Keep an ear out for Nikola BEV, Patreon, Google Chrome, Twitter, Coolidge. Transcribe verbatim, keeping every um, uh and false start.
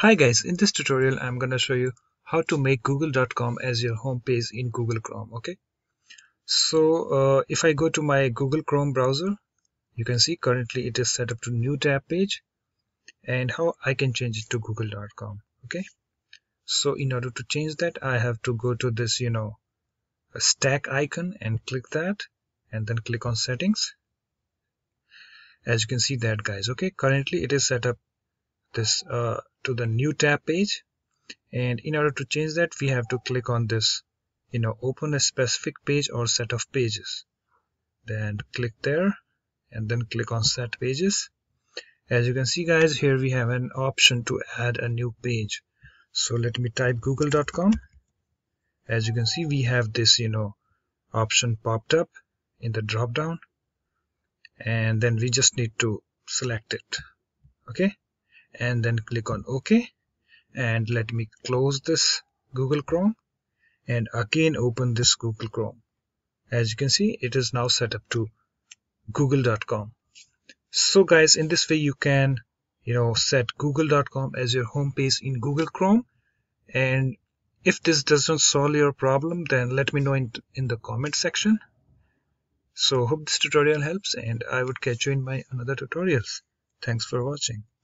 Hi guys, in this tutorial I'm going to show you how to make google dot com as your home page in Google Chrome. Okay, so uh, if I go to my Google Chrome browser, you can see currently it is set up to new tab page and how I can change it to google dot com. Okay, so in order to change that I have to go to this you know stack icon and click that and then click on settings. As you can see that guys, okay, currently it is set up this uh, to the new tab page, and in order to change that we have to click on this you know open a specific page or set of pages, then click there and then click on set pages. As you can see guys, here we have an option to add a new page, so let me type google dot com. As you can see we have this you know option popped up in the drop down, and then we just need to select it, okay, and then click on OK. And let me close this Google Chrome and again open this Google Chrome. As you can see it is now set up to google dot com. So guys, in this way you can you know set google dot com as your home page in Google Chrome. And if this doesn't solve your problem, then let me know in, in the comment section. So hope this tutorial helps, and I would catch you in my another tutorials. Thanks for watching.